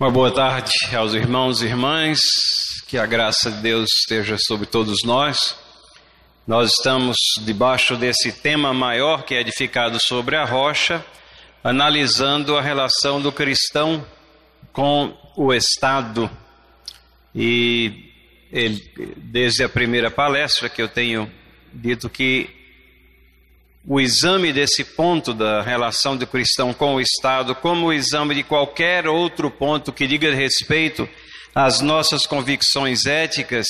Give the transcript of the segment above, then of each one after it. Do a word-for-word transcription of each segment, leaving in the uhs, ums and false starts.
Uma boa tarde aos irmãos e irmãs, que a graça de Deus esteja sobre todos nós. Nós estamos debaixo desse tema maior que é edificado sobre a rocha, analisando a relação do cristão com o Estado. E ele, desde a primeira palestra que eu tenho dito que o exame desse ponto da relação do cristão com o Estado, como o exame de qualquer outro ponto que diga respeito às nossas convicções éticas,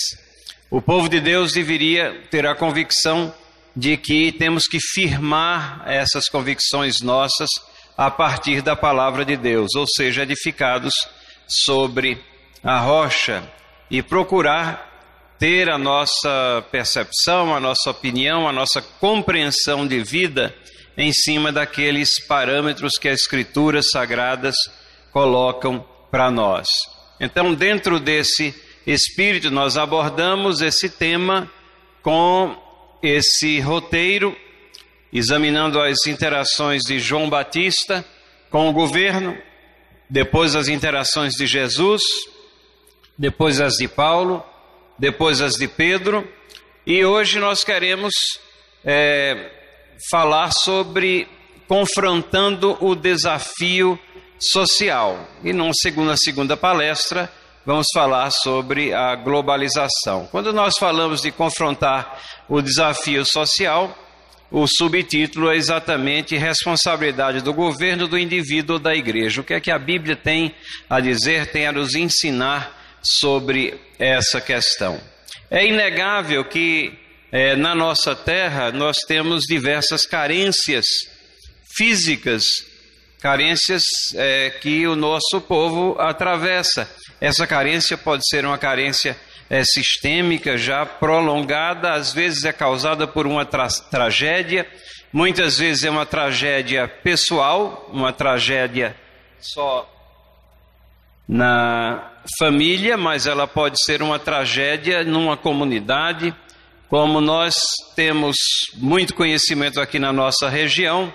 o povo de Deus deveria ter a convicção de que temos que firmar essas convicções nossas a partir da palavra de Deus, ou seja, edificados sobre a rocha, e procurar ter a nossa percepção, a nossa opinião, a nossa compreensão de vida em cima daqueles parâmetros que as Escrituras Sagradas colocam para nós. Então, dentro desse espírito, nós abordamos esse tema com esse roteiro, examinando as interações de João Batista com o governo, depois as interações de Jesus, depois as de Paulo, depois as de Pedro, e hoje nós queremos é, falar sobre confrontando o desafio social. E numa segunda, segunda palestra vamos falar sobre a globalização. Quando nós falamos de confrontar o desafio social, o subtítulo é exatamente responsabilidade do governo, do indivíduo ou da igreja. O que é que a Bíblia tem a dizer, tem a nos ensinar sobre essa questão? É inegável que eh, na nossa terra nós temos diversas carências físicas, carências eh, que o nosso povo atravessa. Essa carência pode ser uma carência eh, sistêmica já prolongada, às vezes é causada por uma tra tragédia, muitas vezes é uma tragédia pessoal, uma tragédia só na família, mas ela pode ser uma tragédia numa comunidade. Como nós temos muito conhecimento aqui na nossa região,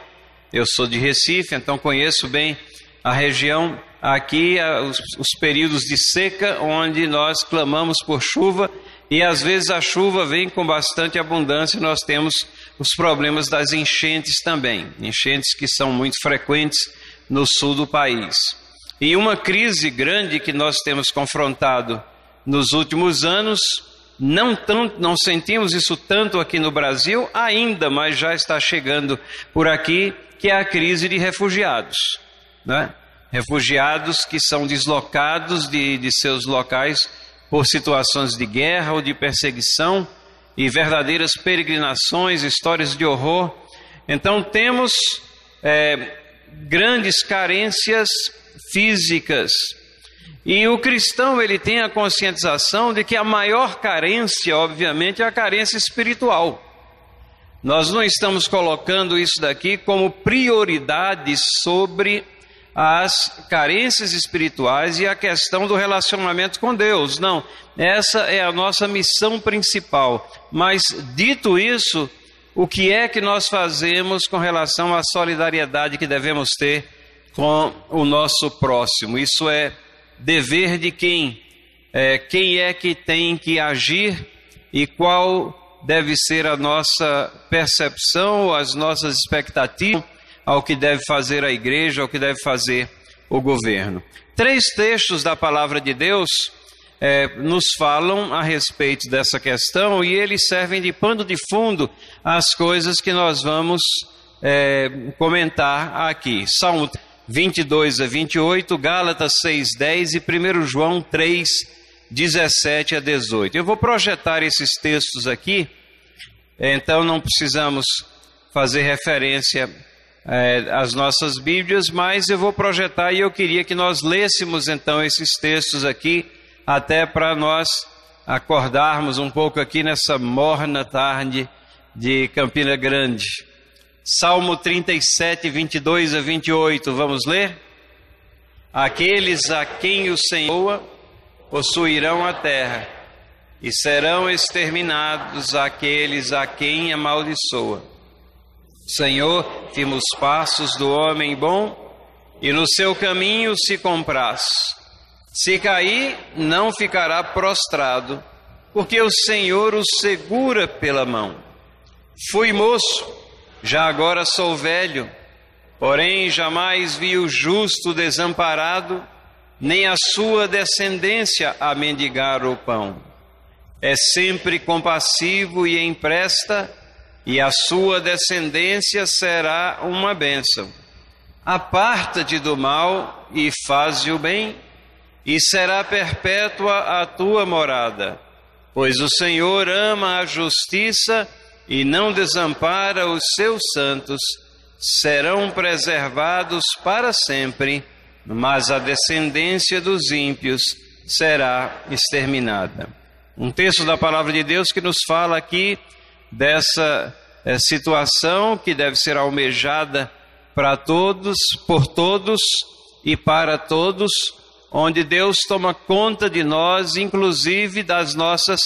eu sou de Recife, então conheço bem a região aqui, os, os períodos de seca, onde nós clamamos por chuva, e às vezes a chuva vem com bastante abundância, e nós temos os problemas das enchentes também, enchentes que são muito frequentes no sul do país. E uma crise grande que nós temos confrontado nos últimos anos, não, tanto, não sentimos isso tanto aqui no Brasil ainda, mas já está chegando por aqui, que é a crise de refugiados, né? Refugiados que são deslocados de, de seus locais por situações de guerra ou de perseguição, e verdadeiras peregrinações, histórias de horror. Então temos é, grandes carências físicas. E o cristão, ele tem a conscientização de que a maior carência, obviamente, é a carência espiritual. Nós não estamos colocando isso daqui como prioridade sobre as carências espirituais e a questão do relacionamento com Deus. Não, essa é a nossa missão principal. Mas, dito isso, o que é que nós fazemos com relação à solidariedade que devemos ter com o nosso próximo? Isso é dever de quem? É, quem é que tem que agir e qual deve ser a nossa percepção, as nossas expectativas ao que deve fazer a igreja, ao que deve fazer o governo. Três textos da palavra de Deus é, nos falam a respeito dessa questão, e eles servem de pano de fundo às coisas que nós vamos é, comentar aqui. Salmo vinte e dois a vinte e oito, Gálatas seis, dez e primeiro João três, dezessete a dezoito. Eu vou projetar esses textos aqui, então não precisamos fazer referência eh, às nossas Bíblias, mas eu vou projetar, e eu queria que nós lêssemos então esses textos aqui, até para nós acordarmos um pouco aqui nessa morna tarde de Campina Grande. Salmo trinta e sete, vinte e dois a vinte e oito, vamos ler? Aqueles a quem o Senhor possuirão a terra, e serão exterminados aqueles a quem amaldiçoa. Senhor, firma os passos do homem bom, e no seu caminho se compraz. Se cair, não ficará prostrado, porque o Senhor o segura pela mão. Fui moço, já agora sou velho, porém jamais vi o justo desamparado, nem a sua descendência a mendigar o pão. É sempre compassivo e empresta, e a sua descendência será uma bênção. Aparta-te do mal e faze o bem, e será perpétua a tua morada. Pois o Senhor ama a justiça e não desampara os seus santos, serão preservados para sempre, mas a descendência dos ímpios será exterminada. Um texto da palavra de Deus que nos fala aqui dessa é, situação que deve ser almejada para todos, por todos e para todos, onde Deus toma conta de nós, inclusive das nossas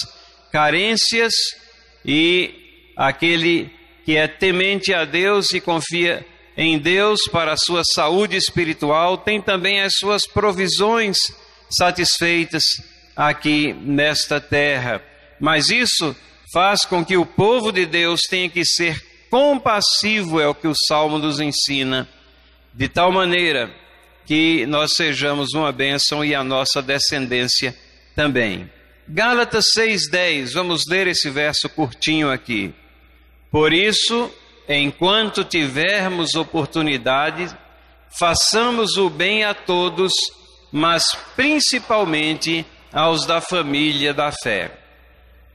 carências, e aquele que é temente a Deus e confia em Deus para a sua saúde espiritual, tem também as suas provisões satisfeitas aqui nesta terra. Mas isso faz com que o povo de Deus tenha que ser compassivo, é o que o Salmo nos ensina, de tal maneira que nós sejamos uma bênção e a nossa descendência também. Gálatas seis, dez, vamos ler esse verso curtinho aqui. Por isso, enquanto tivermos oportunidade, façamos o bem a todos, mas principalmente aos da família da fé.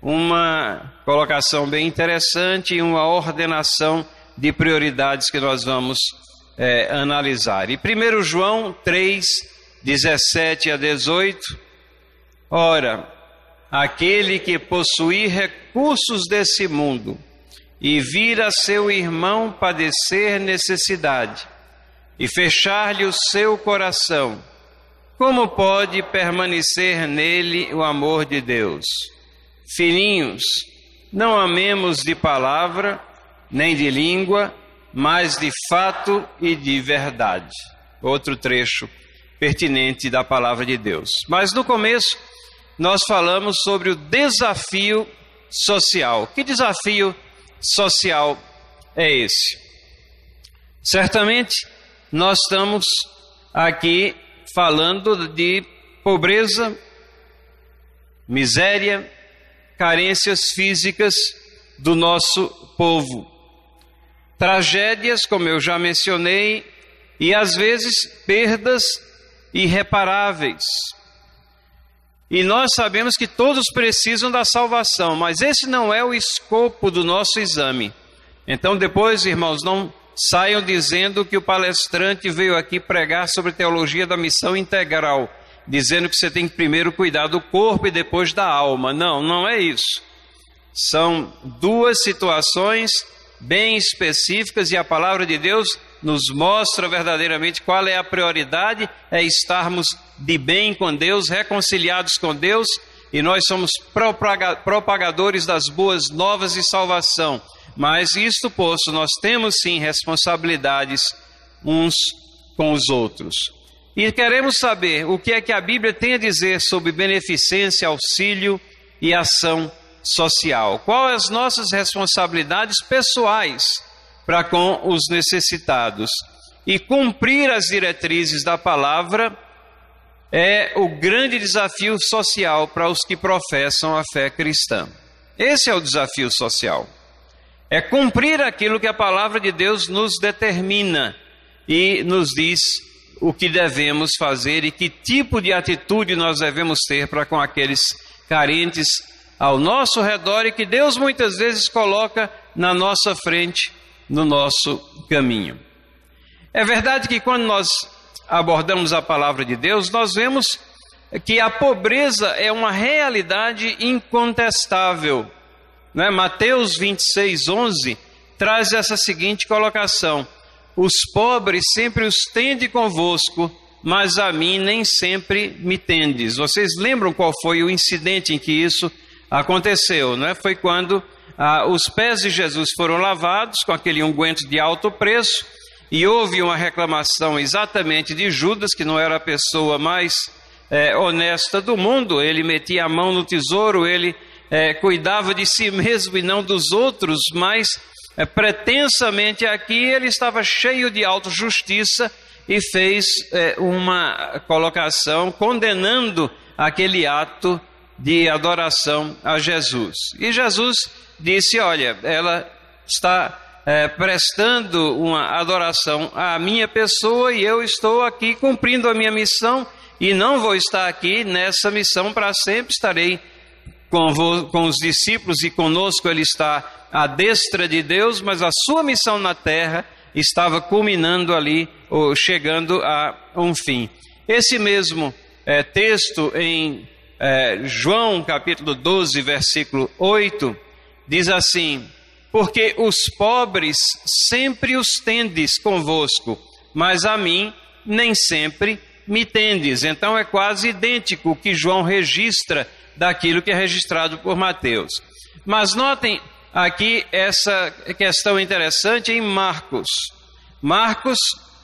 Uma colocação bem interessante e uma ordenação de prioridades que nós vamos É, analisar. E primeiro João três, dezessete a dezoito, ora, aquele que possuir recursos desse mundo e vir a seu irmão padecer necessidade e fechar-lhe o seu coração, como pode permanecer nele o amor de Deus? Filhinhos, não amemos de palavra, nem de língua, mas de fato e de verdade. Outro trecho pertinente da palavra de Deus. Mas no começo, nós falamos sobre o desafio social. Que desafio social é esse? Certamente, nós estamos aqui falando de pobreza, miséria, carências físicas do nosso povo. Tragédias, como eu já mencionei, e às vezes perdas irreparáveis. E nós sabemos que todos precisam da salvação, mas esse não é o escopo do nosso exame. Então depois, irmãos, não saiam dizendo que o palestrante veio aqui pregar sobre teologia da missão integral, dizendo que você tem que primeiro cuidar do corpo e depois da alma. Não, não é isso. São duas situações bem específicas, e a palavra de Deus nos mostra verdadeiramente qual é a prioridade, é estarmos de bem com Deus, reconciliados com Deus, e nós somos propagadores das boas novas de salvação. Mas isto posto, nós temos sim responsabilidades uns com os outros. E queremos saber o que é que a Bíblia tem a dizer sobre beneficência, auxílio e ação social. Quais as nossas responsabilidades pessoais para com os necessitados? E cumprir as diretrizes da palavra é o grande desafio social para os que professam a fé cristã. Esse é o desafio social. É cumprir aquilo que a palavra de Deus nos determina e nos diz o que devemos fazer e que tipo de atitude nós devemos ter para com aqueles carentes ao nosso redor e que Deus muitas vezes coloca na nossa frente, no nosso caminho. É verdade que quando nós abordamos a palavra de Deus, nós vemos que a pobreza é uma realidade incontestável, né? Mateus vinte e seis, onze traz essa seguinte colocação: os pobres sempre os tende convosco, mas a mim nem sempre me tendes. Vocês lembram qual foi o incidente em que isso aconteceu, né? Foi quando ah, os pés de Jesus foram lavados com aquele unguento de alto preço, e houve uma reclamação exatamente de Judas, que não era a pessoa mais é, honesta do mundo, ele metia a mão no tesouro, ele é, cuidava de si mesmo e não dos outros, mas é, pretensamente aqui ele estava cheio de autojustiça e fez é, uma colocação condenando aquele ato de adoração a Jesus. E Jesus disse, olha, ela está é, prestando uma adoração à minha pessoa e eu estou aqui cumprindo a minha missão e não vou estar aqui nessa missão para sempre, estarei com, com os discípulos e conosco ele está à destra de Deus, mas a sua missão na terra estava culminando ali, ou chegando a um fim. Esse mesmo é, texto em é, João capítulo doze, versículo oito, diz assim, porque os pobres sempre os tendes convosco, mas a mim nem sempre me tendes. Então é quase idêntico o que João registra daquilo que é registrado por Mateus. Mas notem aqui essa questão interessante em Marcos. Marcos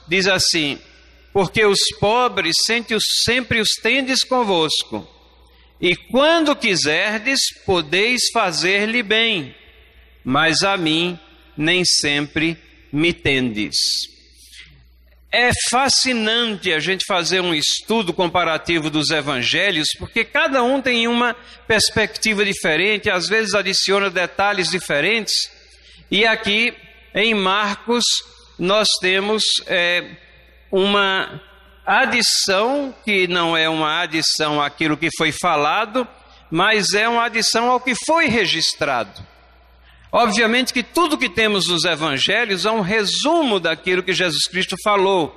diz assim, porque os pobres sempre os tendes convosco, e quando quiserdes, podeis fazer-lhe bem, mas a mim nem sempre me tendes. É fascinante a gente fazer um estudo comparativo dos evangelhos, porque cada um tem uma perspectiva diferente, às vezes adiciona detalhes diferentes. E aqui em Marcos nós temos é, uma adição, que não é uma adição àquilo que foi falado, mas é uma adição ao que foi registrado. Obviamente que tudo que temos nos evangelhos é um resumo daquilo que Jesus Cristo falou.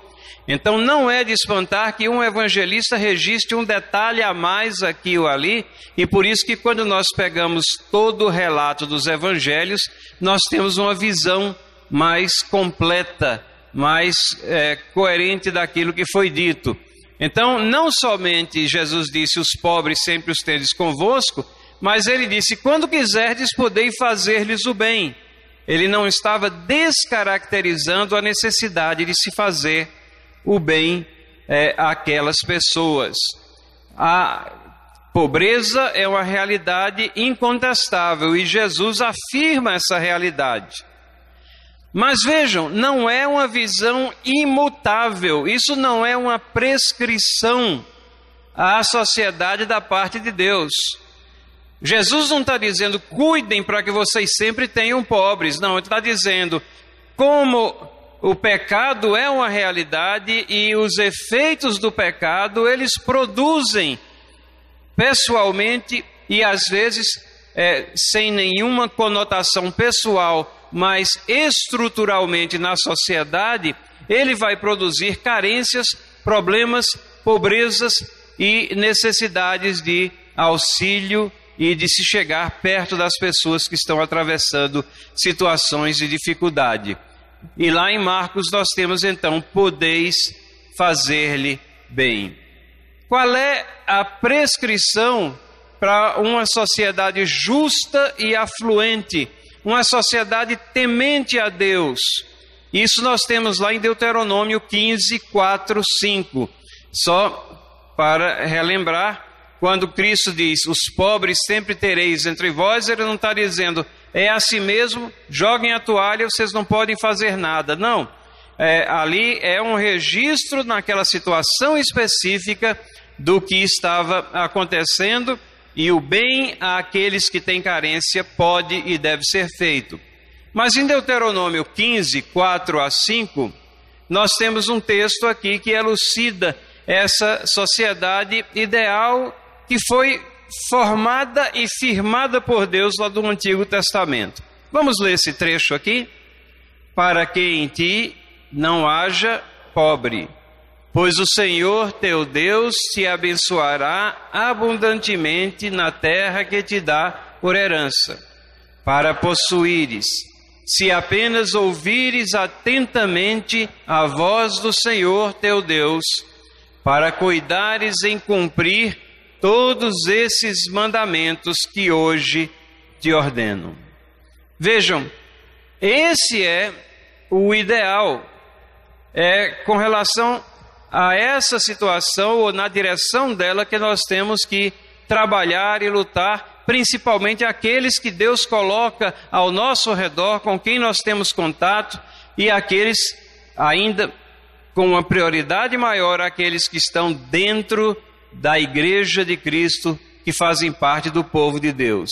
Então não é de espantar que um evangelista registre um detalhe a mais aqui ou ali, e por isso que quando nós pegamos todo o relato dos evangelhos, nós temos uma visão mais completa, mais é, coerente daquilo que foi dito. Então não somente Jesus disse, os pobres sempre os tendes convosco, mas ele disse, quando quiserdes, podei fazer-lhes o bem. Ele não estava descaracterizando a necessidade de se fazer o bem é, àquelas pessoas. A pobreza é uma realidade incontestável e Jesus afirma essa realidade. Mas vejam, não é uma visão imutável, isso não é uma prescrição à sociedade da parte de Deus. Jesus não está dizendo, cuidem para que vocês sempre tenham pobres. Não, ele está dizendo, como o pecado é uma realidade e os efeitos do pecado, eles produzem pessoalmente e às vezes é, sem nenhuma conotação pessoal, mas estruturalmente na sociedade, ele vai produzir carências, problemas, pobrezas e necessidades de auxílio e de se chegar perto das pessoas que estão atravessando situações de dificuldade. E lá em Marcos nós temos então, podeis fazer-lhe bem. Qual é a prescrição para uma sociedade justa e afluente? Uma sociedade temente a Deus. Isso nós temos lá em Deuteronômio quinze, quatro, cinco. Só para relembrar, quando Cristo diz, os pobres sempre tereis entre vós, ele não está dizendo, é assim mesmo, joguem a toalha, vocês não podem fazer nada. Não, é, ali é um registro naquela situação específica do que estava acontecendo e o bem àqueles que têm carência pode e deve ser feito. Mas em Deuteronômio quinze, quatro a cinco, nós temos um texto aqui que elucida essa sociedade ideal que foi formada e firmada por Deus lá do Antigo Testamento. Vamos ler esse trecho aqui? Para que em ti não haja pobre, pois o Senhor teu Deus te abençoará abundantemente na terra que te dá por herança, para possuíres, se apenas ouvires atentamente a voz do Senhor teu Deus, para cuidares em cumprir todos esses mandamentos que hoje te ordeno. Vejam, esse é o ideal, é com relação a essa situação ou na direção dela que nós temos que trabalhar e lutar, principalmente aqueles que Deus coloca ao nosso redor, com quem nós temos contato, e aqueles ainda com uma prioridade maior, aqueles que estão dentro da Igreja de Cristo, que fazem parte do povo de Deus.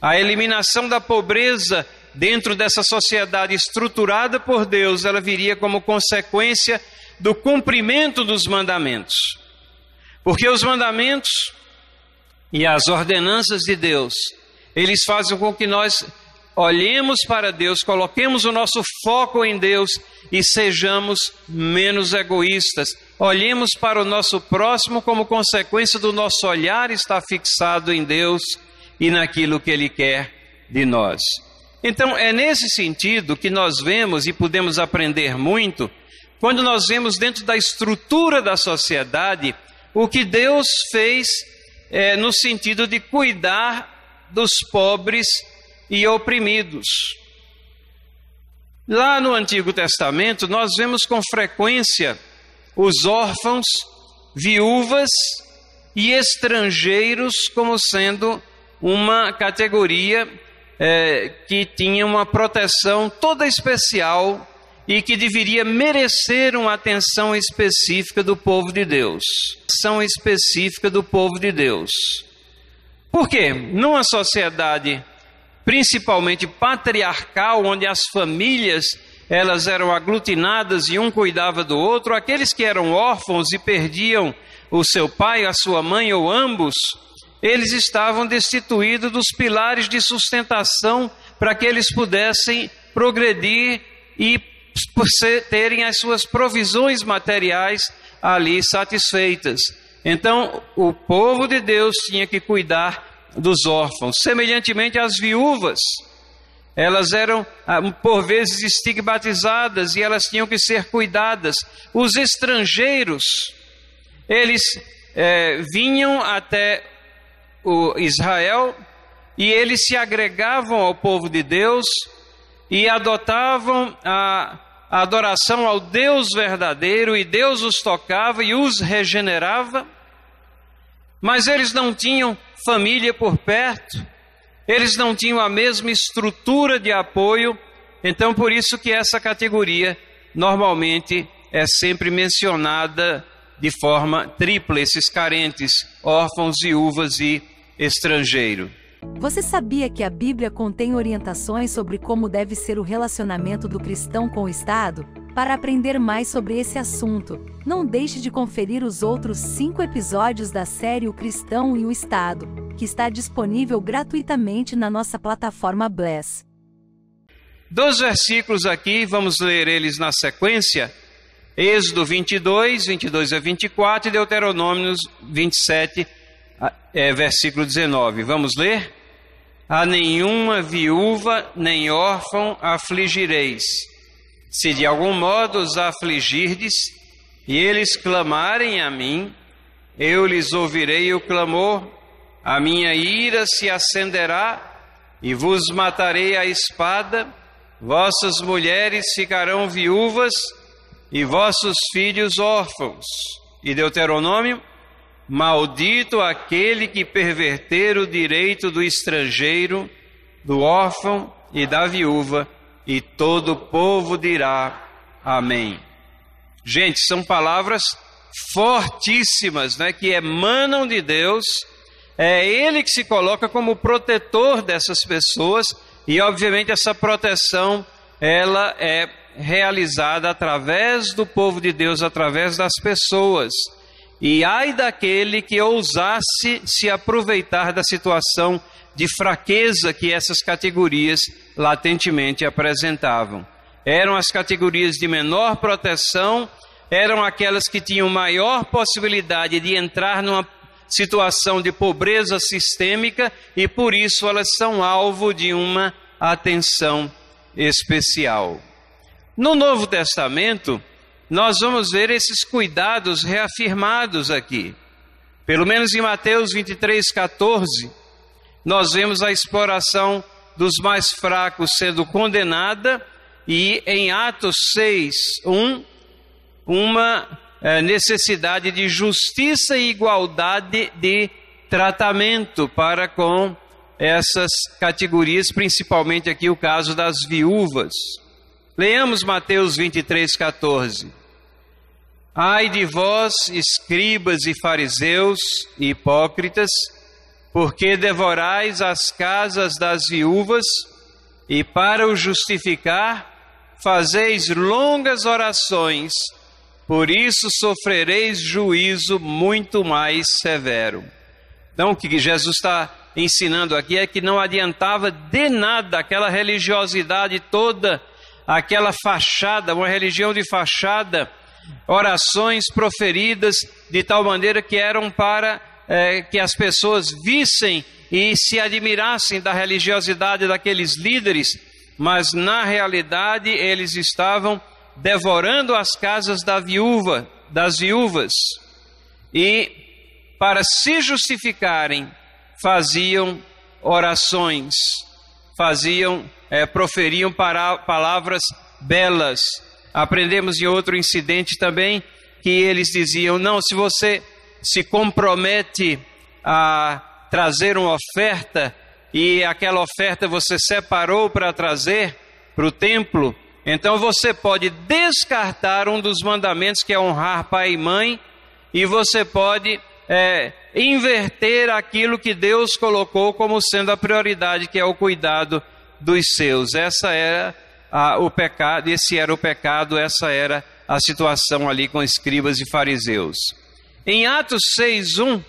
A eliminação da pobreza dentro dessa sociedade estruturada por Deus, ela viria como consequência do cumprimento dos mandamentos. Porque os mandamentos e as ordenanças de Deus, eles fazem com que nós olhemos para Deus, coloquemos o nosso foco em Deus e sejamos menos egoístas. Olhemos para o nosso próximo como consequência do nosso olhar estar fixado em Deus e naquilo que Ele quer de nós. Então é nesse sentido que nós vemos e podemos aprender muito, quando nós vemos dentro da estrutura da sociedade, o que Deus fez é, no sentido de cuidar dos pobres e oprimidos. Lá no Antigo Testamento, nós vemos com frequência os órfãos, viúvas e estrangeiros como sendo uma categoria é, que tinha uma proteção toda especial e que deveria merecer uma atenção específica do povo de Deus. Atenção específica do povo de Deus. Por quê? Numa sociedade principalmente patriarcal, onde as famílias elas eram aglutinadas e um cuidava do outro, aqueles que eram órfãos e perdiam o seu pai, a sua mãe ou ambos, eles estavam destituídos dos pilares de sustentação para que eles pudessem progredir e terem as suas provisões materiais ali satisfeitas. Então, o povo de Deus tinha que cuidar dos órfãos. Semelhantemente às viúvas, elas eram por vezes estigmatizadas e elas tinham que ser cuidadas. Os estrangeiros, eles é, vinham até o Israel e eles se agregavam ao povo de Deus e adotavam a adoração ao Deus verdadeiro, e Deus os tocava e os regenerava, mas eles não tinham família por perto, eles não tinham a mesma estrutura de apoio. Então por isso que essa categoria normalmente é sempre mencionada de forma tripla, esses carentes, órfãos, viúvas e estrangeiro. Você sabia que a Bíblia contém orientações sobre como deve ser o relacionamento do cristão com o Estado? Para aprender mais sobre esse assunto, não deixe de conferir os outros cinco episódios da série O Cristão e o Estado, que está disponível gratuitamente na nossa plataforma Bless. Dois versículos aqui, vamos ler eles na sequência. Êxodo vinte e dois, vinte e dois a vinte e quatro e Deuteronômio vinte e sete, é, versículo dezenove. Vamos ler? A nenhuma viúva nem órfão afligireis. Se de algum modo os afligirdes, e eles clamarem a mim, eu lhes ouvirei o clamor, a minha ira se acenderá, e vos matarei a espada, vossas mulheres ficarão viúvas, e vossos filhos órfãos. E Deuteronômio, maldito aquele que perverter o direito do estrangeiro, do órfão e da viúva, e todo o povo dirá amém. Gente, são palavras fortíssimas, né, que emanam de Deus. É Ele que se coloca como protetor dessas pessoas e, obviamente, essa proteção ela é realizada através do povo de Deus, através das pessoas. E ai daquele que ousasse se aproveitar da situação de fraqueza que essas categorias latentemente apresentavam. Eram as categorias de menor proteção, eram aquelas que tinham maior possibilidade de entrar numa situação de pobreza sistêmica e por isso elas são alvo de uma atenção especial. No Novo Testamento, nós vamos ver esses cuidados reafirmados aqui. Pelo menos em Mateus vinte e três, quatorze, nós vemos a exploração dos mais fracos sendo condenada, e em Atos seis, um, uma é, necessidade de justiça e igualdade de tratamento para com essas categorias, principalmente aqui o caso das viúvas. Leamos Mateus vinte e três, quatorze. Ai de vós, escribas e fariseus e hipócritas, porque devorais as casas das viúvas e para o justificar fazeis longas orações, por isso sofrereis juízo muito mais severo. Então, o que Jesus está ensinando aqui é que não adiantava de nada aquela religiosidade toda, aquela fachada, uma religião de fachada, orações proferidas de tal maneira que eram para é, que as pessoas vissem e se admirassem da religiosidade daqueles líderes, mas na realidade eles estavam devorando as casas da viúva, das viúvas, e para se justificarem, faziam orações, faziam, é, proferiam para, palavras belas. Aprendemos de outro incidente também, que eles diziam, não, se você se compromete a trazer uma oferta, e aquela oferta você separou para trazer para o templo, então você pode descartar um dos mandamentos, que é honrar pai e mãe, e você pode... É, inverter aquilo que Deus colocou como sendo a prioridade, que é o cuidado dos seus. Essa era a, o pecado, esse era o pecado, essa era a situação ali com escribas e fariseus. Em Atos seis, um,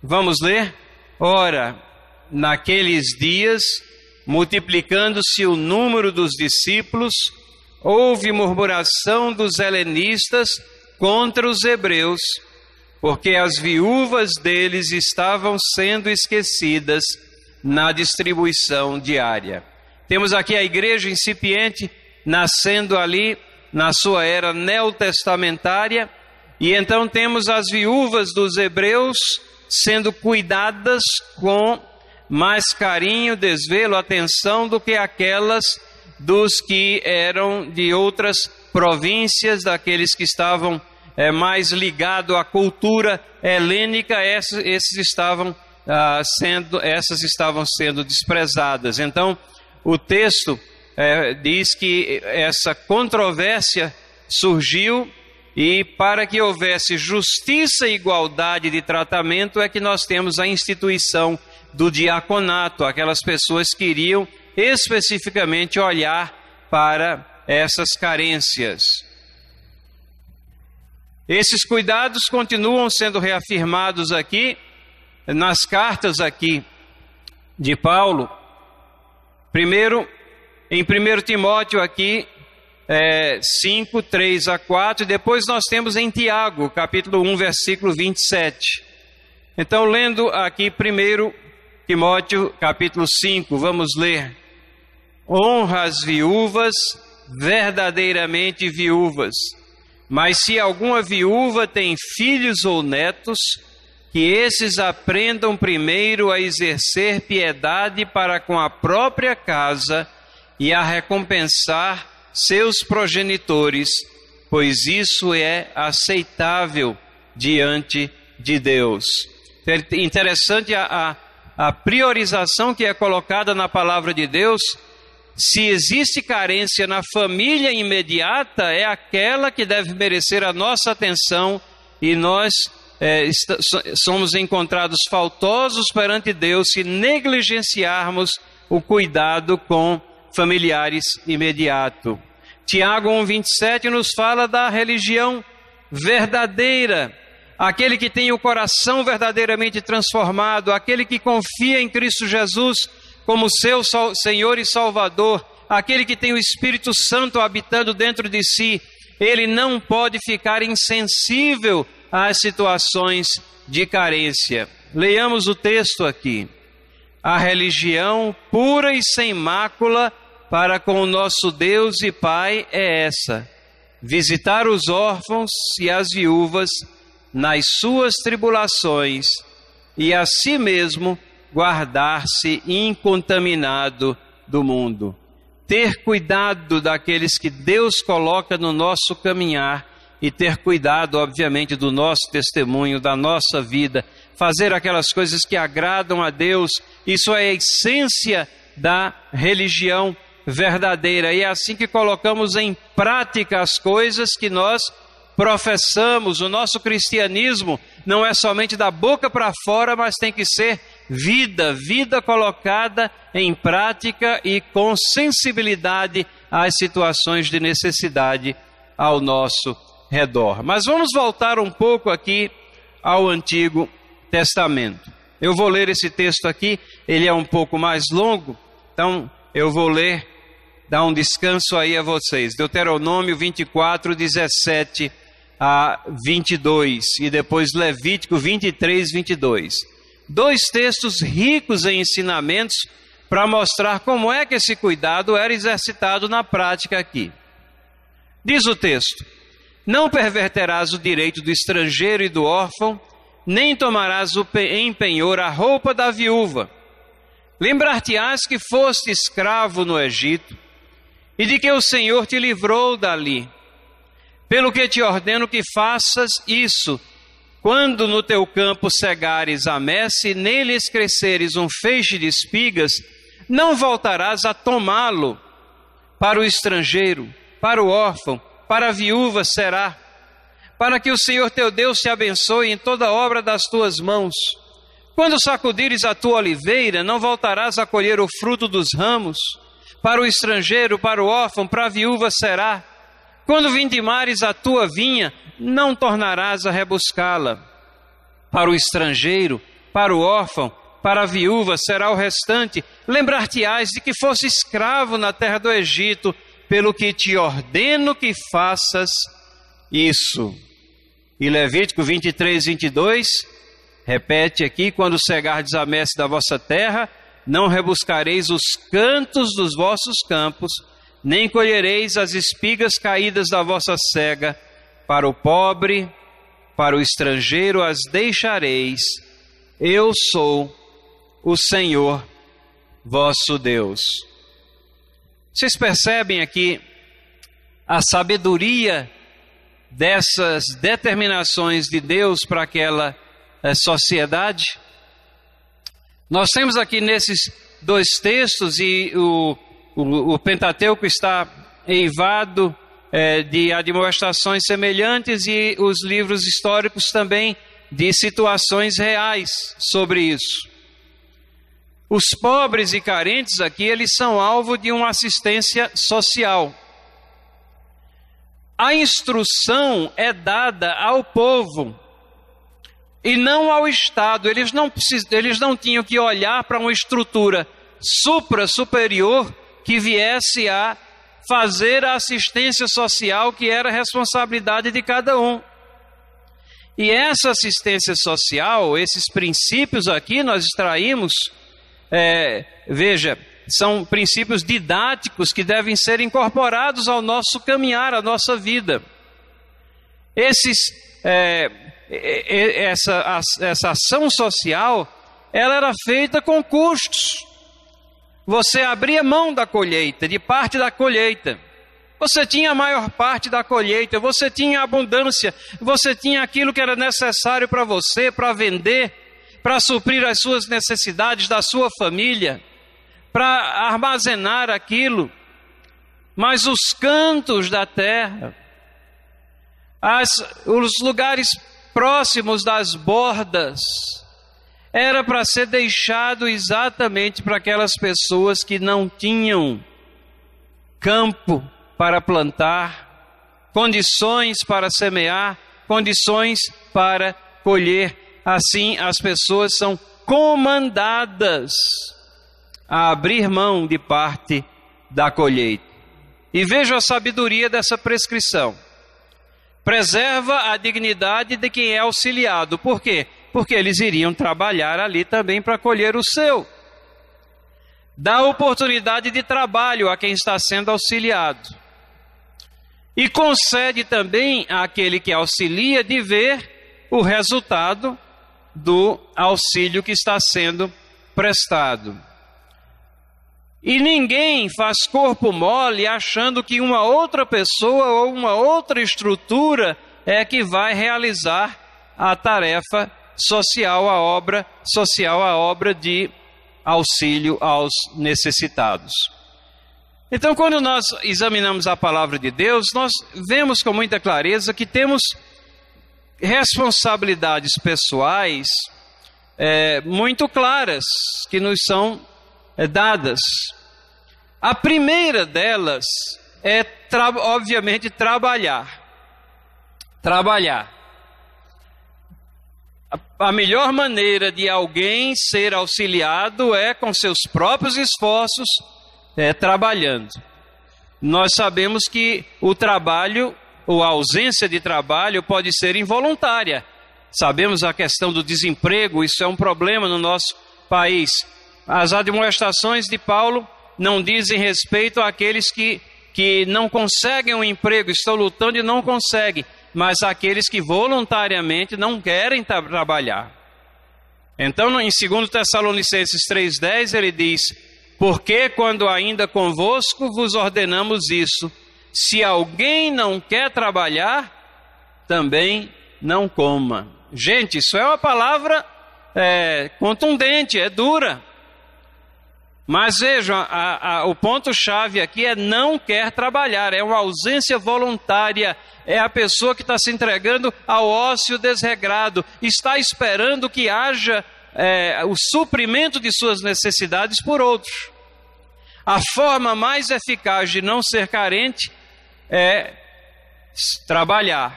vamos ler? Ora, naqueles dias, multiplicando-se o número dos discípulos, houve murmuração dos helenistas contra os hebreus, porque as viúvas deles estavam sendo esquecidas na distribuição diária. Temos aqui a igreja incipiente, nascendo ali na sua era neotestamentária, e então temos as viúvas dos hebreus sendo cuidadas com mais carinho, desvelo, atenção do que aquelas dos que eram de outras províncias, daqueles que estavam É, mais ligado à cultura helênica, essas, esses estavam, ah, sendo, essas estavam sendo desprezadas. Então, o texto é, diz que essa controvérsia surgiu, e para que houvesse justiça e igualdade de tratamento é que nós temos a instituição do diaconato. Aquelas pessoas queriam especificamente olhar para essas carências. Esses cuidados continuam sendo reafirmados aqui, nas cartas aqui de Paulo. Primeiro, em primeiro Timóteo aqui, é, cinco, três a quatro, e depois nós temos em Tiago, capítulo um, versículo vinte e sete. Então, lendo aqui primeiro Timóteo, capítulo cinco, vamos ler. Honra as viúvas, verdadeiramente viúvas. Mas se alguma viúva tem filhos ou netos, que esses aprendam primeiro a exercer piedade para com a própria casa e a recompensar seus progenitores, pois isso é aceitável diante de Deus. É interessante a, a, a priorização que é colocada na palavra de Deus. Se existe carência na família imediata, é aquela que deve merecer a nossa atenção, e nós é, somos encontrados faltosos perante Deus se negligenciarmos o cuidado com familiares imediato. Tiago um, vinte e sete nos fala da religião verdadeira, aquele que tem o coração verdadeiramente transformado, aquele que confia em Cristo Jesus como seu Senhor e Salvador, aquele que tem o Espírito Santo habitando dentro de si, ele não pode ficar insensível às situações de carência. Leiamos o texto aqui. A religião pura e sem mácula para com o nosso Deus e Pai é essa: visitar os órfãos e as viúvas nas suas tribulações e a si mesmo guardar-se incontaminado do mundo. Ter cuidado daqueles que Deus coloca no nosso caminhar e ter cuidado, obviamente, do nosso testemunho, da nossa vida, fazer aquelas coisas que agradam a Deus. Isso é a essência da religião verdadeira, e é assim que colocamos em prática as coisas que nós professamos. O nosso cristianismo não é somente da boca para fora, mas tem que ser vida, vida colocada em prática e com sensibilidade às situações de necessidade ao nosso redor. Mas vamos voltar um pouco aqui ao Antigo Testamento. Eu vou ler esse texto aqui, ele é um pouco mais longo, então eu vou ler, dar um descanso aí a vocês. Deuteronômio vinte e quatro, dezessete a vinte e dois e depois Levítico vinte e três, vinte e dois. Dois textos ricos em ensinamentos para mostrar como é que esse cuidado era exercitado na prática aqui. Diz o texto: não perverterás o direito do estrangeiro e do órfão, nem tomarás em penhor a roupa da viúva. Lembrar-te-ás que foste escravo no Egito, e de que o Senhor te livrou dali. Pelo que te ordeno que faças isso, quando no teu campo segares a messe e neles cresceres um feixe de espigas, não voltarás a tomá-lo. Para o estrangeiro, para o órfão, para a viúva será, para que o Senhor teu Deus te abençoe em toda a obra das tuas mãos. Quando sacudires a tua oliveira, não voltarás a colher o fruto dos ramos. Para o estrangeiro, para o órfão, para a viúva será. Quando vindimares a tua vinha, não tornarás a rebuscá-la. Para o estrangeiro, para o órfão, para a viúva será o restante. Lembrar-te-ás de que foste escravo na terra do Egito, pelo que te ordeno que faças isso. E Levítico vinte e três, vinte e dois, repete aqui: quando cegardes a messe da vossa terra, não rebuscareis os cantos dos vossos campos, nem colhereis as espigas caídas da vossa cega. Para o pobre, para o estrangeiro as deixareis. Eu sou o Senhor vosso Deus. Vocês percebem aqui a sabedoria dessas determinações de Deus para aquela sociedade? Nós temos aqui nesses dois textos, e o, o, o Pentateuco está eivado é, de admoestações semelhantes, e os livros históricos também de situações reais sobre isso. Os pobres e carentes aqui, eles são alvo de uma assistência social. A instrução é dada ao povo e não ao Estado. Eles não, precis... eles não tinham que olhar para uma estrutura supra, superior, que viesse a fazer a assistência social, que era a responsabilidade de cada um. E essa assistência social, esses princípios aqui nós extraímos, é, veja, são princípios didáticos que devem ser incorporados ao nosso caminhar, à nossa vida. Esses é, Essa, essa ação social, ela era feita com custos. Você abria mão da colheita, de parte da colheita. Você tinha a maior parte da colheita, você tinha abundância, você tinha aquilo que era necessário para você, para vender, para suprir as suas necessidades da sua família, para armazenar aquilo. Mas os cantos da terra, as, os lugares próximos das bordas, era para ser deixado exatamente para aquelas pessoas que não tinham campo para plantar, condições para semear, condições para colher. Assim, as pessoas são comandadas a abrir mão de parte da colheita. E veja a sabedoria dessa prescrição. Preserva a dignidade de quem é auxiliado. Por quê? Porque eles iriam trabalhar ali também para colher o seu. Dá oportunidade de trabalho a quem está sendo auxiliado. E concede também àquele que auxilia de ver o resultado do auxílio que está sendo prestado. E ninguém faz corpo mole achando que uma outra pessoa ou uma outra estrutura é que vai realizar a tarefa social, a obra social, a obra de auxílio aos necessitados. Então, quando nós examinamos a palavra de Deus, nós vemos com muita clareza que temos responsabilidades pessoais é, muito claras que nos são é, dadas. A primeira delas é, tra- obviamente, trabalhar. Trabalhar. A melhor maneira de alguém ser auxiliado é com seus próprios esforços, é, trabalhando. Nós sabemos que o trabalho, ou a ausência de trabalho, pode ser involuntária. Sabemos a questão do desemprego, isso é um problema no nosso país. As admoestações de Paulo não dizem respeito àqueles que, que não conseguem um emprego, estão lutando e não conseguem, mas àqueles que voluntariamente não querem tra- trabalhar. Então, em dois Tessalonicenses três dez, ele diz: porque quando ainda convosco vos ordenamos isso, se alguém não quer trabalhar, também não coma. Gente, isso é uma palavra é, contundente, é dura. Mas vejam, a, a, o ponto-chave aqui é não quer trabalhar, é uma ausência voluntária, é a pessoa que está se entregando ao ócio desregrado, está esperando que haja É, o suprimento de suas necessidades por outros. A forma mais eficaz de não ser carente é trabalhar.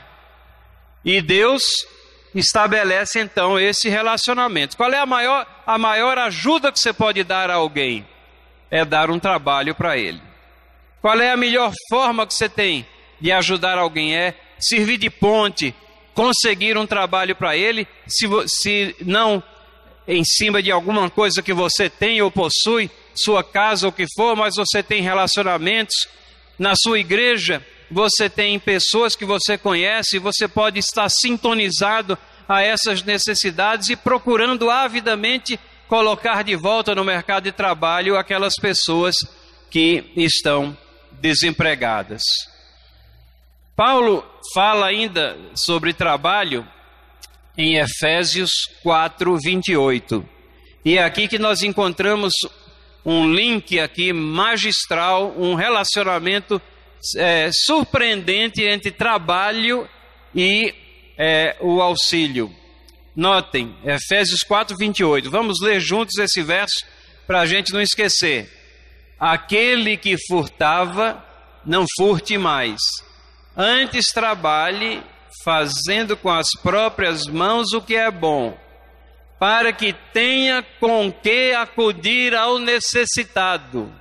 E Deus estabelece então esse relacionamento. Qual é a maior, a maior ajuda que você pode dar a alguém? É dar um trabalho para ele. Qual é a melhor forma que você tem de ajudar alguém? É servir de ponte, conseguir um trabalho para ele, se, se não em cima de alguma coisa que você tem ou possui, sua casa ou o que for, mas você tem relacionamentos, na sua igreja você tem pessoas que você conhece, você pode estar sintonizado a essas necessidades e procurando avidamente colocar de volta no mercado de trabalho aquelas pessoas que estão desempregadas. Paulo fala ainda sobre trabalho em Efésios quatro, vinte e oito. E é aqui que nós encontramos um link aqui magistral, um relacionamento é, surpreendente entre trabalho e é, o auxílio. Notem, Efésios quatro, vinte e oito. Vamos ler juntos esse verso para a gente não esquecer. Aquele que furtava, não furte mais. Antes trabalhe, fazendo com as próprias mãos o que é bom, para que tenha com que acudir ao necessitado.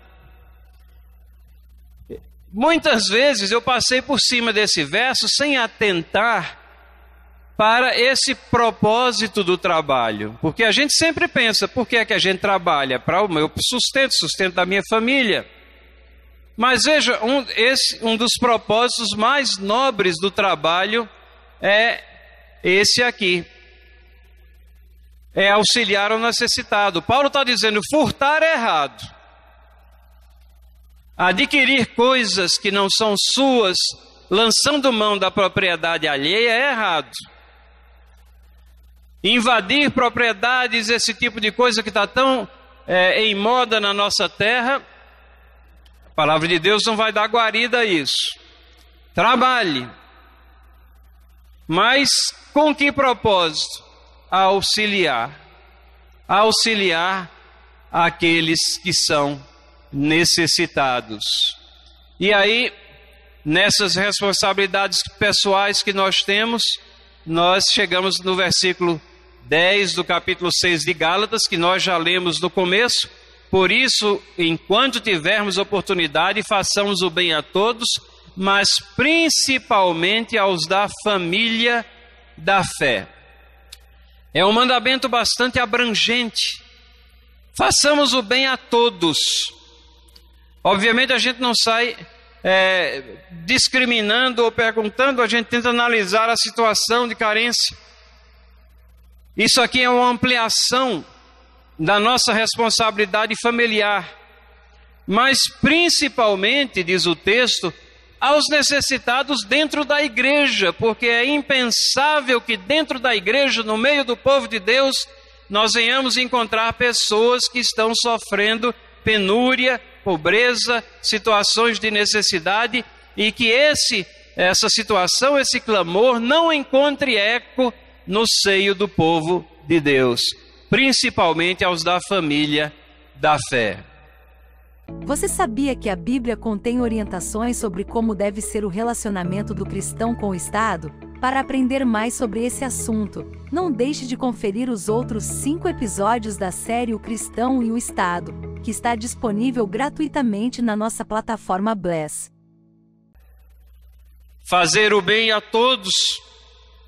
Muitas vezes eu passei por cima desse verso sem atentar para esse propósito do trabalho, porque a gente sempre pensa, por que é que a gente trabalha? Para o meu sustento, sustento da minha família. Mas veja, um, esse, um dos propósitos mais nobres do trabalho é esse aqui, é auxiliar o necessitado. Paulo está dizendo, furtar é errado. Adquirir coisas que não são suas, lançando mão da propriedade alheia, é errado. Invadir propriedades, esse tipo de coisa que está tão é, em moda na nossa terra, a palavra de Deus não vai dar guarida a isso. Trabalhe. Mas com que propósito? A auxiliar, a auxiliar aqueles que são necessitados. E aí, nessas responsabilidades pessoais que nós temos, nós chegamos no versículo dez do capítulo seis de Gálatas, que nós já lemos no começo. Por isso, enquanto tivermos oportunidade, façamos o bem a todos, mas principalmente aos da família da fé. É um mandamento bastante abrangente. Façamos o bem a todos. Obviamente a gente não sai é, discriminando ou perguntando, a gente tenta analisar a situação de carência. Isso aqui é uma ampliação da nossa responsabilidade familiar, mas principalmente, diz o texto, aos necessitados dentro da igreja, porque é impensável que dentro da igreja, no meio do povo de Deus, nós venhamos encontrar pessoas que estão sofrendo penúria, pobreza, situações de necessidade, e que esse, essa situação, esse clamor não encontre eco no seio do povo de Deus, principalmente aos da família da fé. Você sabia que a Bíblia contém orientações sobre como deve ser o relacionamento do cristão com o Estado? Para aprender mais sobre esse assunto, não deixe de conferir os outros cinco episódios da série O Cristão e o Estado, que está disponível gratuitamente na nossa plataforma Bless. Fazer o bem a todos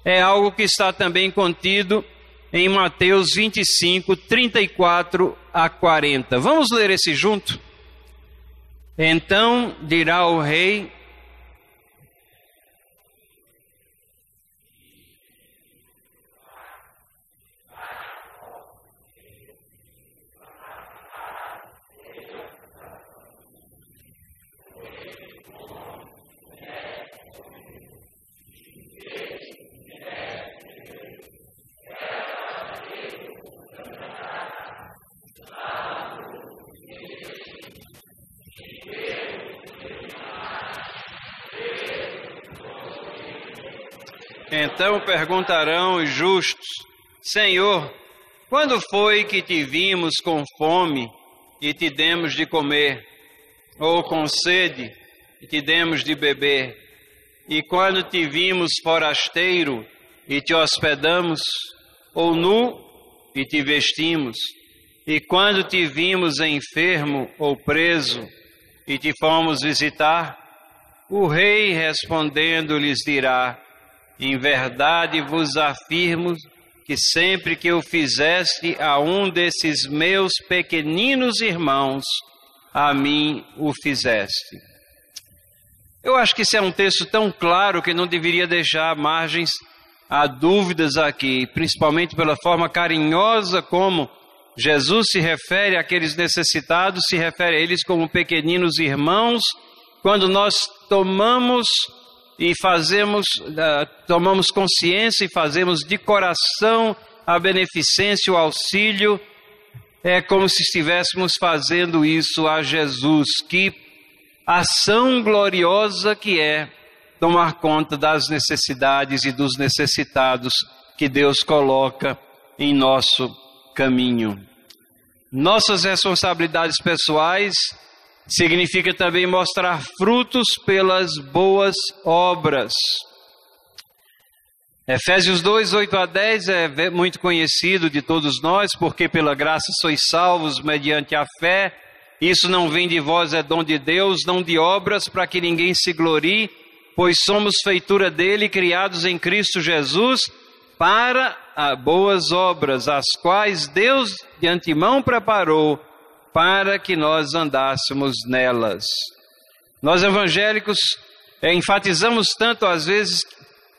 é algo que está também contido em Mateus vinte e cinco, trinta e quatro a quarenta. Vamos ler esse junto? Então dirá o rei: Então perguntarão os justos: Senhor, quando foi que te vimos com fome e te demos de comer? Ou com sede e te demos de beber? E quando te vimos forasteiro e te hospedamos? Ou nu e te vestimos? E quando te vimos enfermo ou preso e te fomos visitar? O rei respondendo lhes dirá: em verdade vos afirmo que sempre que eu fizeste a um desses meus pequeninos irmãos, a mim o fizeste. Eu acho que esse é um texto tão claro que não deveria deixar margens a dúvidas aqui, principalmente pela forma carinhosa como Jesus se refere àqueles necessitados, se refere a eles como pequeninos irmãos, quando nós tomamos... E fazemos, tomamos consciência e fazemos de coração a beneficência, o auxílio. É como se estivéssemos fazendo isso a Jesus. Que ação gloriosa que é tomar conta das necessidades e dos necessitados que Deus coloca em nosso caminho. Nossas responsabilidades pessoais significa também mostrar frutos pelas boas obras. Efésios dois, oito a dez é muito conhecido de todos nós, porque pela graça sois salvos mediante a fé. Isso não vem de vós, é dom de Deus, não de obras, para que ninguém se glorie, pois somos feitura dele, criados em Cristo Jesus, para as boas obras, as quais Deus de antemão preparou, para que nós andássemos nelas. Nós evangélicos é, enfatizamos tanto às vezes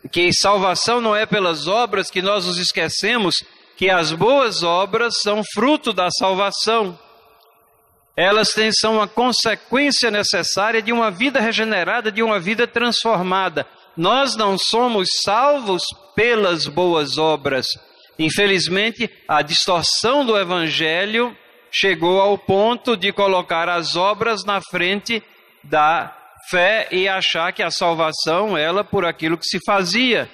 que salvação não é pelas obras, que nós nos esquecemos que as boas obras são fruto da salvação. Elas têm, são uma consequência necessária de uma vida regenerada, de uma vida transformada. Nós não somos salvos pelas boas obras. Infelizmente, a distorção do evangelho chegou ao ponto de colocar as obras na frente da fé e achar que a salvação ela por aquilo que se fazia.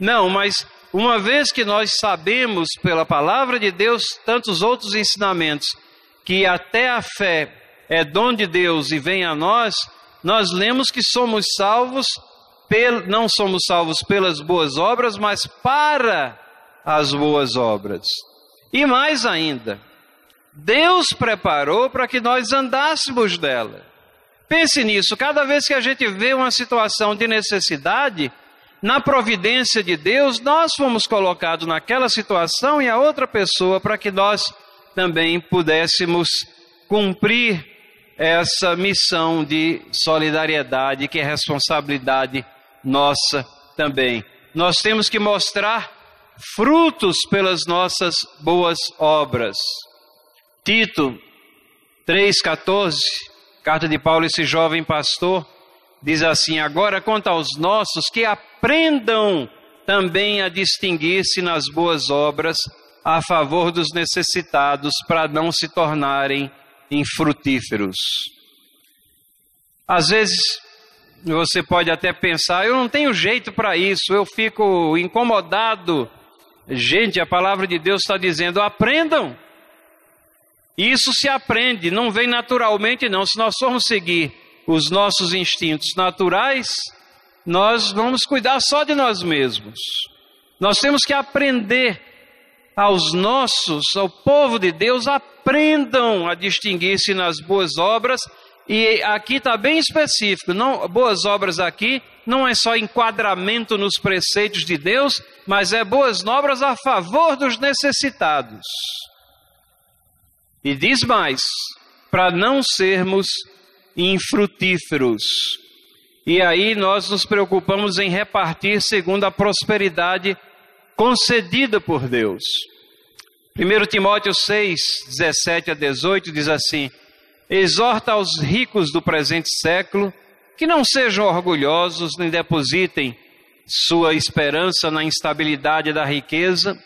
Não, mas uma vez que nós sabemos pela palavra de Deus, tantos outros ensinamentos, que até a fé é dom de Deus e vem a nós, nós lemos que somos salvos, pel... não somos salvos pelas boas obras, mas para as boas obras. E mais ainda, Deus preparou para que nós andássemos dela. Pense nisso, cada vez que a gente vê uma situação de necessidade, na providência de Deus, nós fomos colocados naquela situação e a outra pessoa para que nós também pudéssemos cumprir essa missão de solidariedade, que é responsabilidade nossa também. Nós temos que mostrar frutos pelas nossas boas obras. Tito três, quatorze, carta de Paulo, esse jovem pastor, diz assim: agora quanto aos nossos, que aprendam também a distinguir-se nas boas obras a favor dos necessitados, para não se tornarem infrutíferos. Às vezes você pode até pensar: eu não tenho jeito para isso, eu fico incomodado. Gente, a palavra de Deus está dizendo: aprendam. Isso se aprende, não vem naturalmente não. Se nós formos seguir os nossos instintos naturais, nós vamos cuidar só de nós mesmos. Nós temos que aprender aos nossos, ao povo de Deus: aprendam a distinguir-se nas boas obras. E aqui está bem específico, não, boas obras aqui não é só enquadramento nos preceitos de Deus, mas é boas obras a favor dos necessitados. E diz mais, para não sermos infrutíferos. E aí nós nos preocupamos em repartir segundo a prosperidade concedida por Deus. primeiro Timóteo seis, dezessete a dezoito diz assim: exorta aos ricos do presente século que não sejam orgulhosos nem depositem sua esperança na instabilidade da riqueza,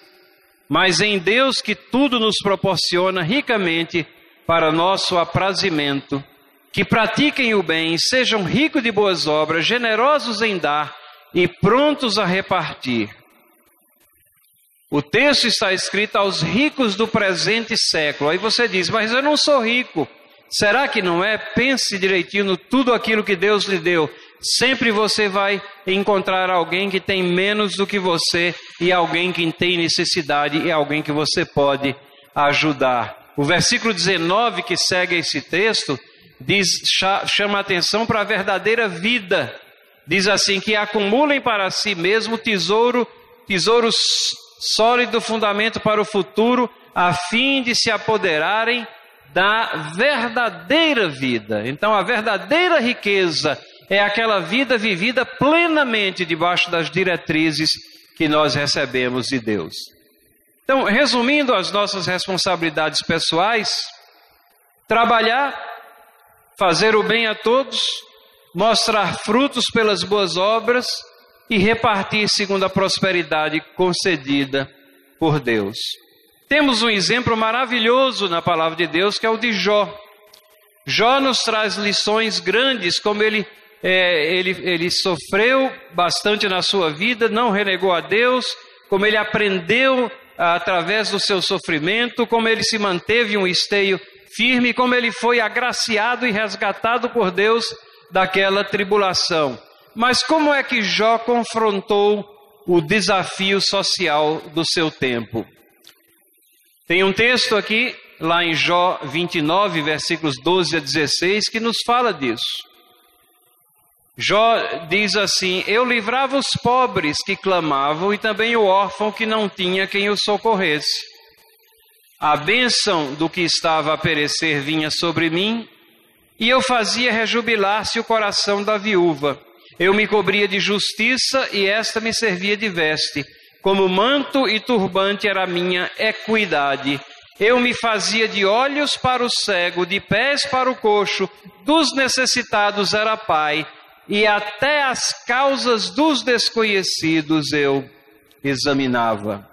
mas em Deus, que tudo nos proporciona ricamente para nosso aprazimento, que pratiquem o bem, sejam ricos de boas obras, generosos em dar e prontos a repartir. O texto está escrito aos ricos do presente século. Aí você diz: mas eu não sou rico. Será que não é? Pense direitinho no tudo aquilo que Deus lhe deu. Sempre você vai encontrar alguém que tem menos do que você, e alguém que tem necessidade, e alguém que você pode ajudar. O versículo dezenove que segue esse texto diz, chama a atenção para a verdadeira vida. Diz assim: que acumulem para si mesmo tesouro, tesouros sólido, fundamento para o futuro, a fim de se apoderarem da verdadeira vida. Então, a verdadeira riqueza é aquela vida vivida plenamente debaixo das diretrizes que nós recebemos de Deus. Então, resumindo as nossas responsabilidades pessoais: trabalhar, fazer o bem a todos, mostrar frutos pelas boas obras e repartir segundo a prosperidade concedida por Deus. Temos um exemplo maravilhoso na palavra de Deus, que é o de Jó. Jó nos traz lições grandes, como ele, é, ele, ele sofreu bastante na sua vida, não renegou a Deus, como ele aprendeu ah, através do seu sofrimento, como ele se manteve um esteio firme, como ele foi agraciado e resgatado por Deus daquela tribulação. Mas como é que Jó confrontou o desafio social do seu tempo? Tem um texto aqui, lá em Jó vinte e nove, versículos doze a dezesseis, que nos fala disso. Jó diz assim: eu livrava os pobres que clamavam, e também o órfão que não tinha quem o socorresse. A bênção do que estava a perecer vinha sobre mim, e eu fazia rejubilar-se o coração da viúva. Eu me cobria de justiça, e esta me servia de veste. Como manto e turbante era a minha equidade. Eu me fazia de olhos para o cego, de pés para o coxo, dos necessitados era pai, e até as causas dos desconhecidos eu examinava.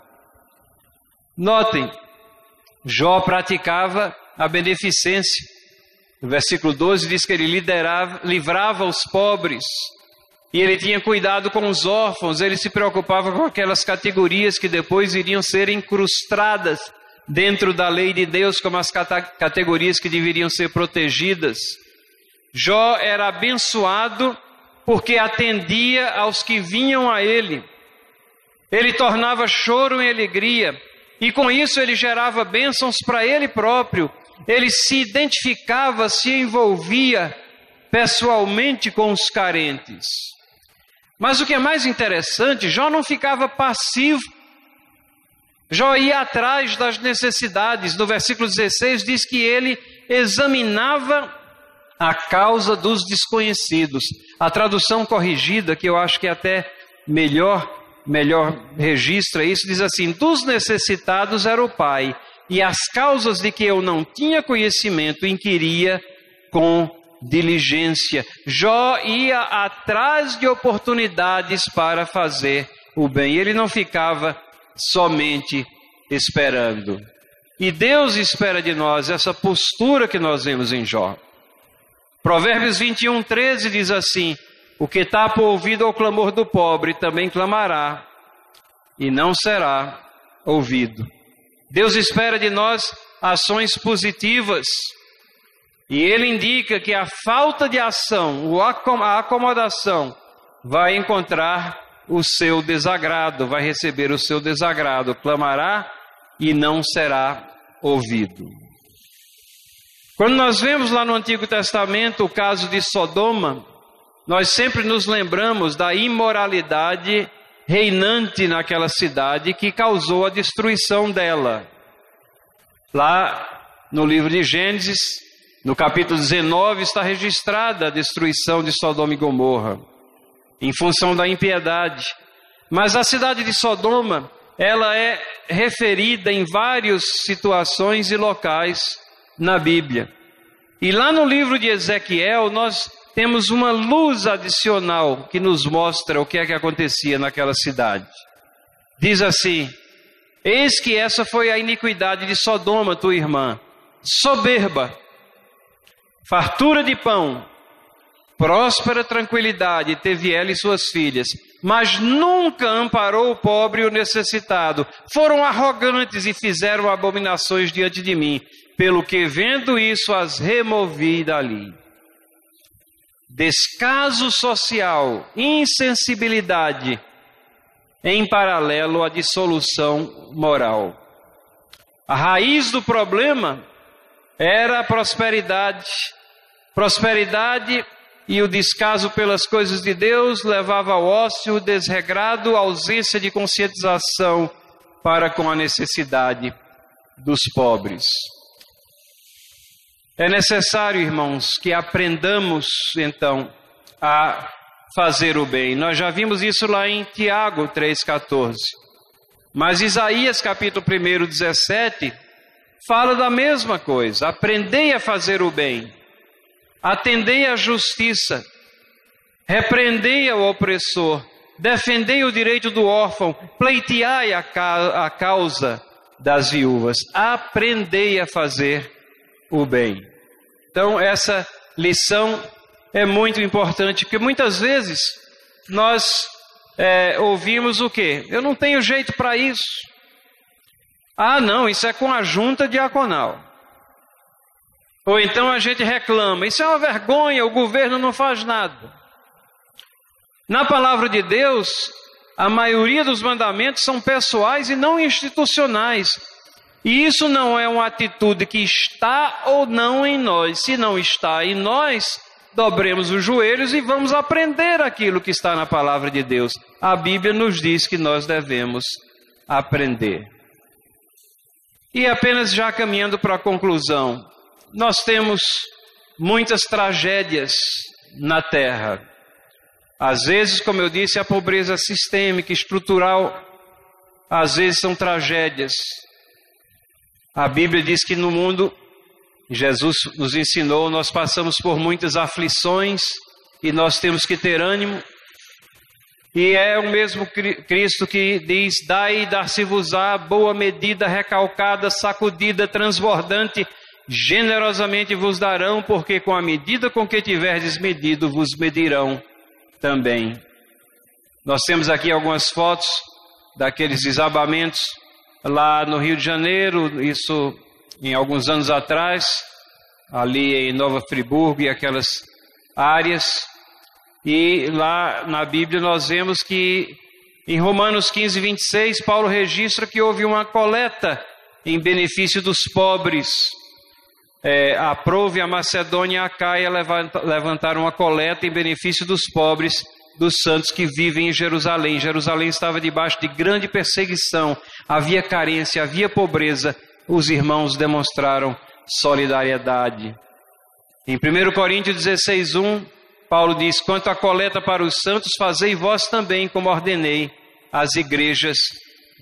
Notem, Jó praticava a beneficência. No versículo doze diz que ele liderava, livrava os pobres. E ele tinha cuidado com os órfãos, ele se preocupava com aquelas categorias que depois iriam ser incrustadas dentro da lei de Deus, como as categorias que deveriam ser protegidas. Jó era abençoado porque atendia aos que vinham a ele. Ele tornava choro em alegria, e com isso ele gerava bênçãos para ele próprio. Ele se identificava, se envolvia pessoalmente com os carentes. Mas o que é mais interessante, Jó não ficava passivo. Jó ia atrás das necessidades. No versículo dezesseis diz que ele examinava a causa dos desconhecidos. A tradução corrigida, que eu acho que até melhor, melhor registra isso, diz assim: dos necessitados era o pai, e as causas de que eu não tinha conhecimento inquiria com diligência. Jó ia atrás de oportunidades para fazer o bem. Ele não ficava somente esperando. E Deus espera de nós essa postura que nós vemos em Jó. Provérbios vinte e um, treze diz assim: o que tapa o ouvido ao clamor do pobre também clamará e não será ouvido. Deus espera de nós ações positivas. E ele indica que a falta de ação, a acomodação, vai encontrar o seu desagrado, vai receber o seu desagrado, clamará e não será ouvido. Quando nós vemos lá no Antigo Testamento o caso de Sodoma, nós sempre nos lembramos da imoralidade reinante naquela cidade que causou a destruição dela. Lá no livro de Gênesis, no capítulo dezenove, está registrada a destruição de Sodoma e Gomorra, em função da impiedade. Mas a cidade de Sodoma, ela é referida em várias situações e locais na Bíblia. E lá no livro de Ezequiel, nós temos uma luz adicional que nos mostra o que é que acontecia naquela cidade. Diz assim: eis que essa foi a iniquidade de Sodoma, tua irmã, soberba, fartura de pão, próspera tranquilidade, teve ela e suas filhas, mas nunca amparou o pobre e o necessitado. Foram arrogantes e fizeram abominações diante de mim, pelo que vendo isso as removi dali. Descaso social, insensibilidade, em paralelo à dissolução moral. A raiz do problema era a prosperidade. Prosperidade e o descaso pelas coisas de Deus levava ao ócio desregrado, à ausência de conscientização para com a necessidade dos pobres. É necessário, irmãos, que aprendamos, então, a fazer o bem. Nós já vimos isso lá em Tiago três, quatorze. Mas Isaías, capítulo um, dezessete, fala da mesma coisa. Aprendei a fazer o bem. Atendei à justiça, repreendei ao opressor, defendei o direito do órfão, pleiteai a, ca a causa das viúvas, aprendei a fazer o bem. Então essa lição é muito importante, porque muitas vezes nós é, ouvimos o quê? Eu não tenho jeito para isso. Ah não, isso é com a junta diaconal. Ou então a gente reclama, isso é uma vergonha, o governo não faz nada. Na palavra de Deus, a maioria dos mandamentos são pessoais e não institucionais. E isso não é uma atitude que está ou não em nós. Se não está em nós, dobremos os joelhos e vamos aprender aquilo que está na palavra de Deus. A Bíblia nos diz que nós devemos aprender. E apenas já caminhando para a conclusão. Nós temos muitas tragédias na terra. Às vezes, como eu disse, a pobreza sistêmica, estrutural, às vezes são tragédias. A Bíblia diz que no mundo, Jesus nos ensinou, nós passamos por muitas aflições e nós temos que ter ânimo. E é o mesmo Cristo que diz: dai e dar-se-vos-á, boa medida, recalcada, sacudida, transbordante, generosamente vos darão, porque com a medida com que tiverdes medido, vos medirão também. Nós temos aqui algumas fotos daqueles desabamentos lá no Rio de Janeiro, isso em alguns anos atrás, ali em Nova Friburgo e aquelas áreas. E lá na Bíblia nós vemos que em Romanos quinze, vinte e seis, Paulo registra que houve uma coleta em benefício dos pobres. É, a Prove, a Macedônia e a Acaia levantaram uma coleta em benefício dos pobres, dos santos que vivem em Jerusalém. Jerusalém estava debaixo de grande perseguição, havia carência, havia pobreza. Os irmãos demonstraram solidariedade. Em primeiro Coríntios dezesseis, um, Paulo diz: quanto à coleta para os santos, fazei vós também, como ordenei às igrejas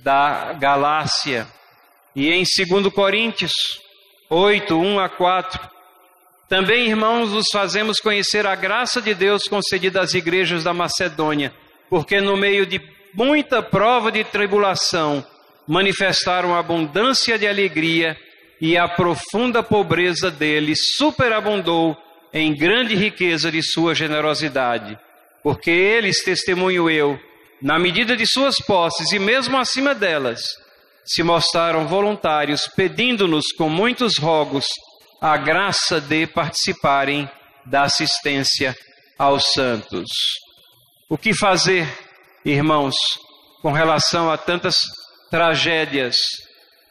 da Galácia. E em segundo Coríntios oito, um a quatro, Também, irmãos, nos fazemos conhecer a graça de Deus concedida às igrejas da Macedônia, porque no meio de muita prova de tribulação, manifestaram abundância de alegria e a profunda pobreza deles superabundou em grande riqueza de sua generosidade. Porque eles, testemunho eu, na medida de suas posses e mesmo acima delas, se mostraram voluntários, pedindo-nos com muitos rogos a graça de participarem da assistência aos santos. O que fazer, irmãos, com relação a tantas tragédias?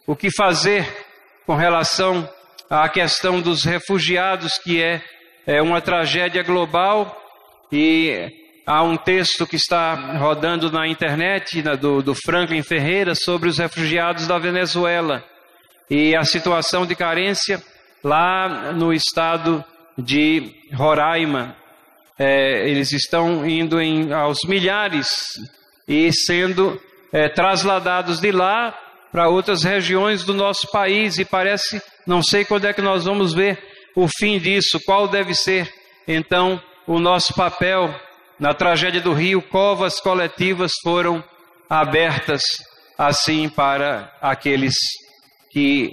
O que fazer com relação à questão dos refugiados, que é, é uma tragédia global? E há um texto que está rodando na internet, na, do, do Franklin Ferreira, sobre os refugiados da Venezuela e a situação de carência lá no estado de Roraima. É, eles estão indo em, aos milhares e sendo é, trasladados de lá para outras regiões do nosso país, e parece, não sei quando é que nós vamos ver o fim disso, qual deve ser então o nosso papel. Na tragédia do Rio, covas coletivas foram abertas assim para aqueles que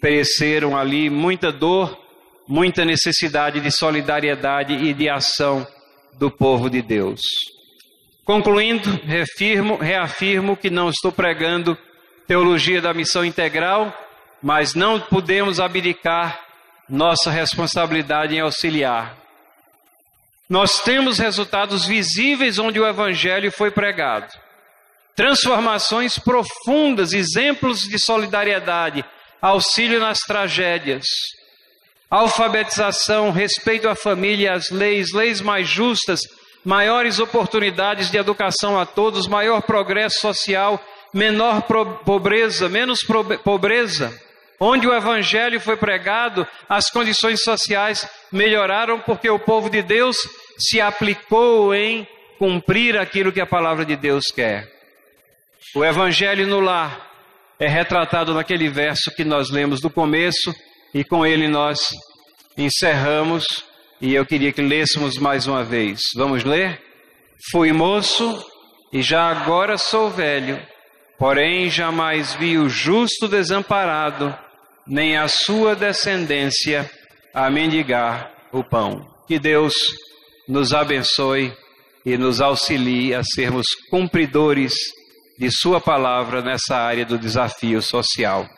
pereceram ali, muita dor, muita necessidade de solidariedade e de ação do povo de Deus. Concluindo, reafirmo, reafirmo que não estou pregando teologia da missão integral, mas não podemos abdicar nossa responsabilidade em auxiliar. Nós temos resultados visíveis onde o evangelho foi pregado. Transformações profundas, exemplos de solidariedade, auxílio nas tragédias, alfabetização, respeito à família, às leis, leis mais justas, maiores oportunidades de educação a todos, maior progresso social, menor pobreza, menos pobreza. Onde o evangelho foi pregado, as condições sociais melhoraram, porque o povo de Deus se aplicou em cumprir aquilo que a palavra de Deus quer. O evangelho no lar é retratado naquele verso que nós lemos do começo, e com ele nós encerramos, e eu queria que lêssemos mais uma vez. Vamos ler? Fui moço e já agora sou velho, porém jamais vi o justo desamparado, nem a sua descendência a mendigar o pão. Que Deus nos abençoe e nos auxilie a sermos cumpridores de sua palavra nessa área do desafio social.